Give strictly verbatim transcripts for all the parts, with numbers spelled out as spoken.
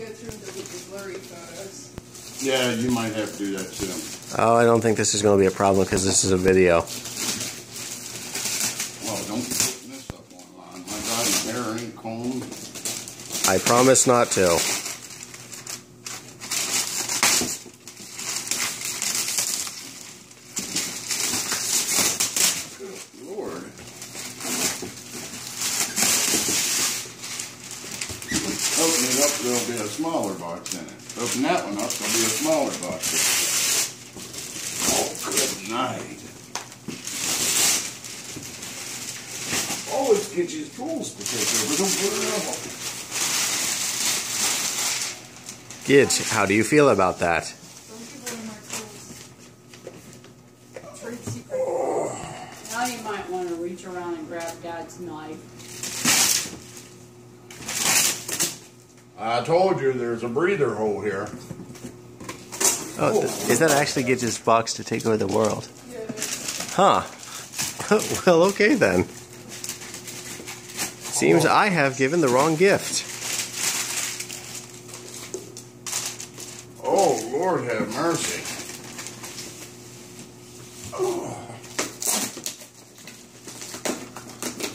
go through the, the blurry photos. Yeah, you might have to do that too. Oh, I don't think this is going to be a problem because this is a video. Well, don't put this up online. My God, my hair ain't combed. I promise not to. Open it up, there'll be a smaller box in it. Open that one up, there'll be a smaller box in it. Oh, good night. Always get your tools to take over, don't put it up. Gidge, how do you feel about that? Don't give away my tools. Trade secret. Oh. Now you might want to reach around and grab Dad's knife. I told you there's a breather hole here. Oh, th is that actually Gidge's box to take over the world? Yeah. Huh. Well, okay then. Seems oh. I have given the wrong gift. Oh, Lord have mercy. Oh.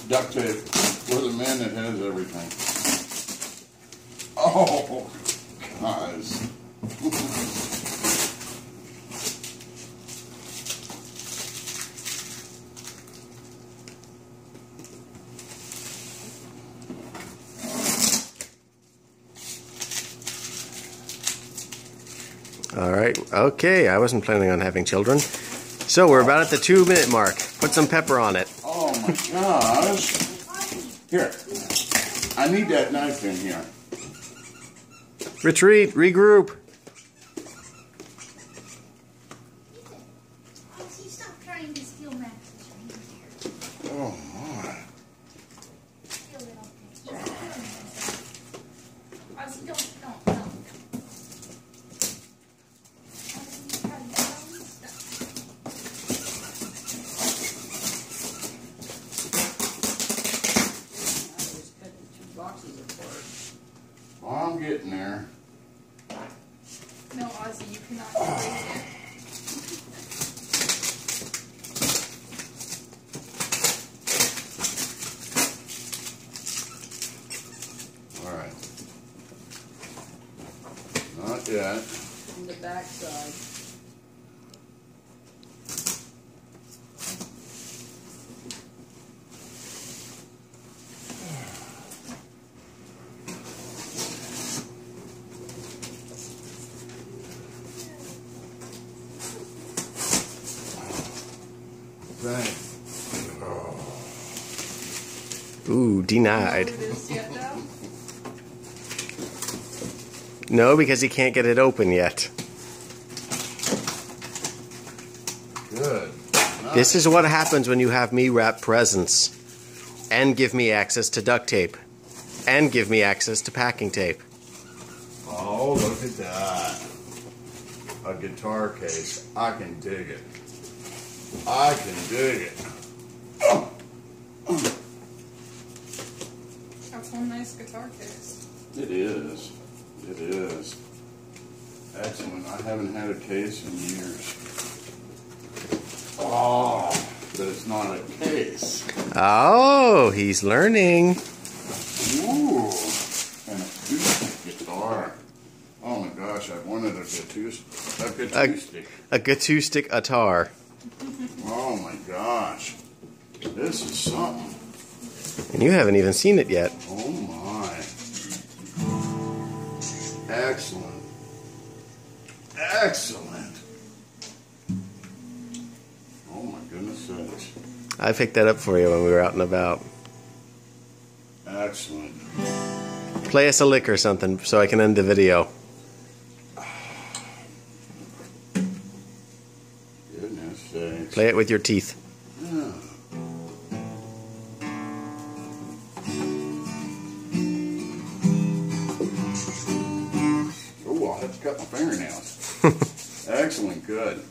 Duct tape. We're the man that has everything. Oh, guys. All right. Okay. I wasn't planning on having children. So we're about at the two minute mark. Put some pepper on it. Oh, my gosh. Here. I need that knife in here. Retreat, regroup. Oh my. Well, I'm getting there. No, Ozzy, you cannot do it. All right. Not yet. On the back side. Ooh, denied. No, because he can't get it open yet. Good. Nice. This is what happens when you have me wrap presents and give me access to duct tape and give me access to packing tape. Oh, look at that. A guitar case. I can dig it. I can dig it. That's one nice guitar case. It is. It is. Excellent. I haven't had a case in years. Oh, but it's not a case. Oh, he's learning. Ooh, an acoustic guitar. Oh my gosh, I wanted a acoustic. A acoustic. A acoustic guitar. Oh my gosh, this is something. And you haven't even seen it yet. Oh my. Excellent. Excellent. Oh my goodness sakes. I picked that up for you when we were out and about. Excellent. Play us a lick or something so I can end the video. Play it with your teeth. Yeah. Oh, I'll have to cut my fingernails. Excellent, good.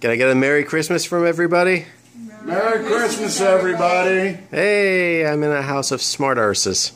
Can I get a Merry Christmas from everybody? Merry, Merry Christmas, Christmas everybody. everybody! Hey, I'm in a house of smart arses.